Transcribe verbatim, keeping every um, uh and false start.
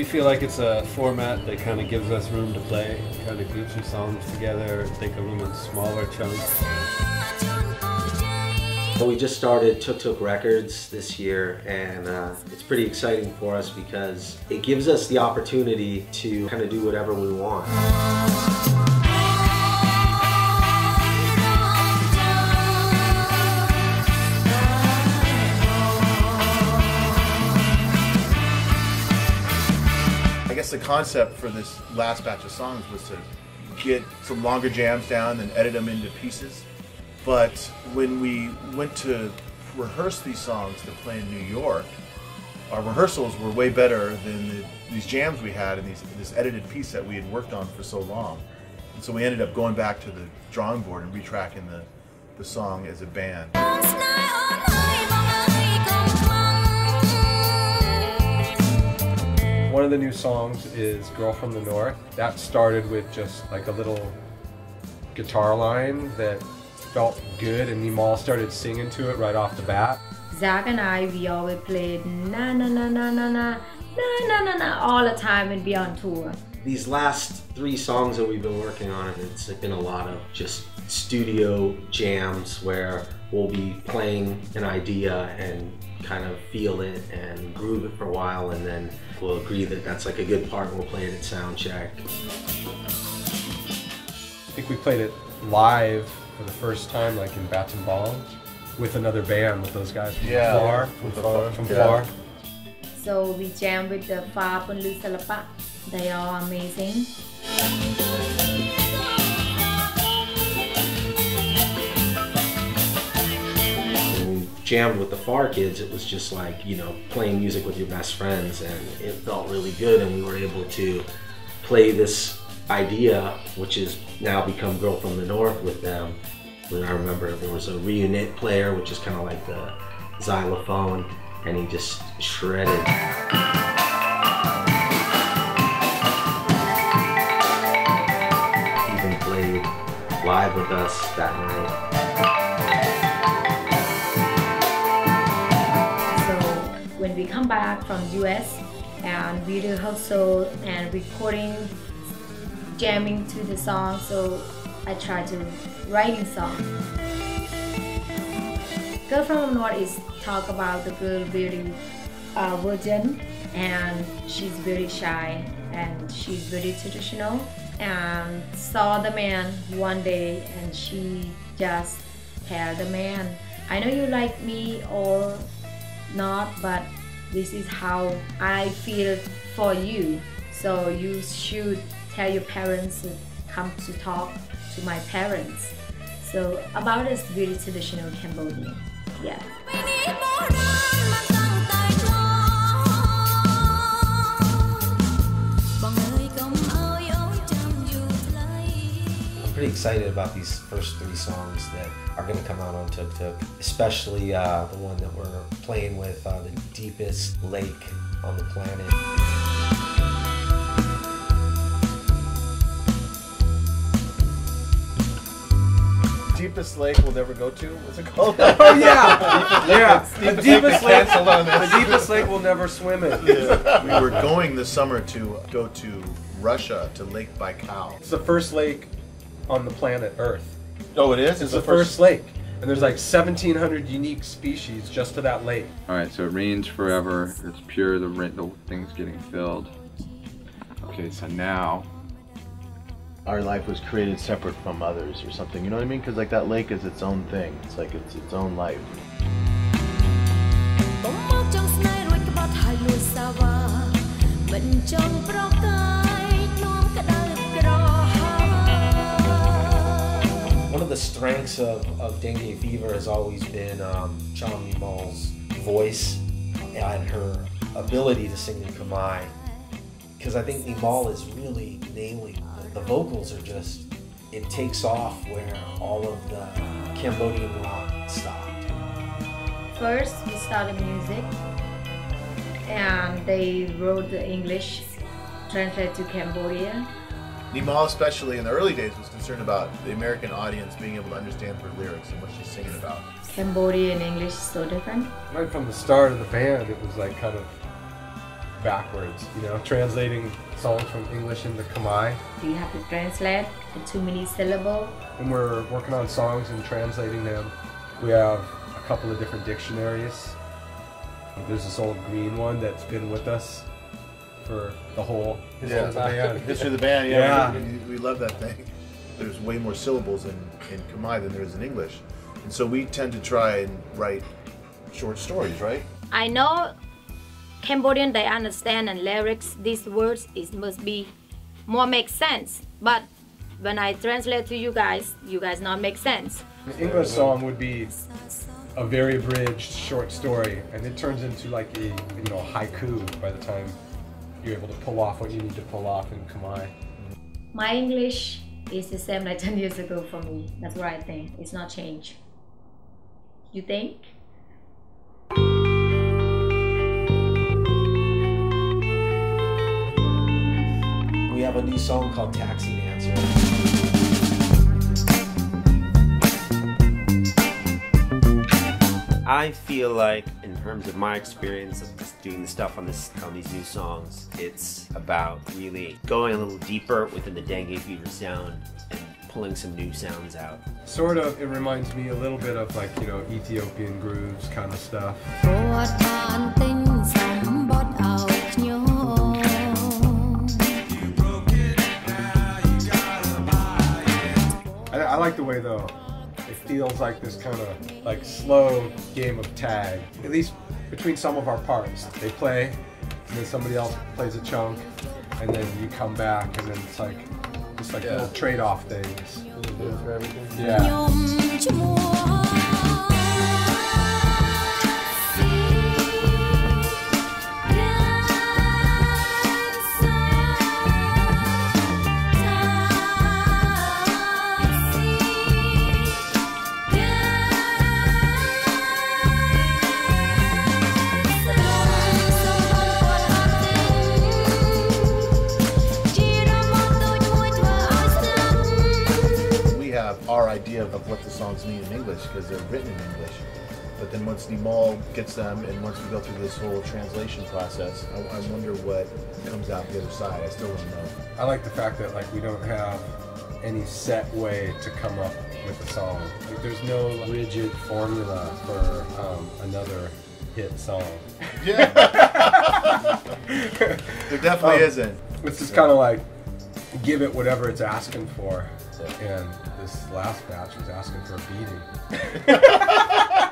we feel like it's a format that kind of gives us room to play, kind of groups some songs together, take them in smaller chunks. So we just started Tuk Tuk Records this year, and uh, it's pretty exciting for us because it gives us the opportunity to kind of do whatever we want. I guess the concept for this last batch of songs was to get some longer jams down and edit them into pieces. But when we went to rehearse these songs to play in New York, our rehearsals were way better than the, these jams we had and these, this edited piece that we had worked on for so long. And so we ended up going back to the drawing board and retracking the, the song as a band. One of the new songs is Girl from the North. That started with just like a little guitar line that felt good, and Nimol started singing to it right off the bat. Zach and I, we always played na na na na na na na na na all the time and be on tour. These last three songs that we've been working on, it's been a lot of just studio jams where we'll be playing an idea and kind of feel it and groove it for a while, and then we'll agree that that's like a good part and we'll play it at sound check. I think we played it live for the first time, like in Bats and Balls, with another band, with those guys from yeah, Far, from, the Far, from yeah. Far. So we jammed with the Far and Lu Salapa. They are amazing. When we jammed with the Far kids, it was just like, you know, playing music with your best friends, and it felt really good, and we were able to play this idea, which has now become Girl from the North, with them. And I remember there was a reunit player, which is kind of like the xylophone, and he just shredded. He even played live with us that night. So when we come back from U S and we rehearsal and recording, jamming to the song, so I tried to write a song. Girl from the North is talk about the girl very uh, virgin, and she's very shy, and she's very traditional, and saw the man one day, and she just tell the man, I know you like me or not, but this is how I feel for you, so you should tell your parents to come to talk to my parents. So about this really traditional Cambodian, yeah. I'm pretty excited about these first three songs that are going to come out on Tuk Tuk, especially uh, the one that we're playing with, uh, the deepest lake on the planet. Deepest lake we'll never go to. What's it called? Oh yeah, yeah. The deepest lake. The deepest lake we'll never swim in. Yeah. We were going this summer to go to Russia to Lake Baikal. It's the first lake on the planet Earth. Oh, it is. It's, it's the, the first, first lake, and there's like seventeen hundred unique species just to that lake. All right, so it rains forever. It's pure. The rain, the thing's getting filled. Okay, so now our life was created separate from others or something, you know what I mean? Because like that lake is its own thing. It's like it's its own life. One of the strengths of, of Dengue Fever has always been um, chhom nimol's voice and her ability to sing in Khmer. Because I think Nimol is really nailing. The vocals are just, it takes off where all of the Cambodian rock stopped. First, we started music, and they wrote the English, translated to Cambodia. Nimol, especially in the early days, was concerned about the American audience being able to understand her lyrics and what she's singing about. Cambodia and English is so different. Right from the start of the band, it was like kind of backwards, you know, translating songs from English into Khmer. You have to translate in too many syllables. And we're working on songs and translating them. We have a couple of different dictionaries. There's this old green one that's been with us for the whole history yeah, of the band. History of the band, yeah. yeah. We, we love that thing. There's way more syllables in, in Khmer than there is in English. And so we tend to try and write short stories, right? I know Cambodian, they understand and lyrics, these words, it must be more make sense. But when I translate to you guys, you guys not make sense. An English song would be a very abridged short story, and it turns into like a, you know, haiku by the time you're able to pull off what you need to pull off in Khmer. My English is the same like ten years ago for me. That's what I think. It's not changed. You think? We have a new song called Taxi Dancer. I feel like, in terms of my experience of just doing the stuff on, this, on these new songs, it's about really going a little deeper within the Dengue Fever sound and pulling some new sounds out. Sort of, it reminds me a little bit of like, you know, Ethiopian grooves kind of stuff. I, I like the way, though, it feels like this kind of like slow game of tag, at least between some of our parts. They play, and then somebody else plays a chunk, and then you come back, and then it's like just like yeah. little trade-off things. Yeah. Our idea of what the songs mean in English, because they're written in English. But then once Nimol gets them, and once we go through this whole translation process, I, I wonder what comes out the other side. I still don't know. I like the fact that like we don't have any set way to come up with a song. Like, there's no rigid formula for um, another hit song. Yeah. There definitely um, isn't. It's just kind of like give it whatever it's asking for. And this last batch was asking for a beating.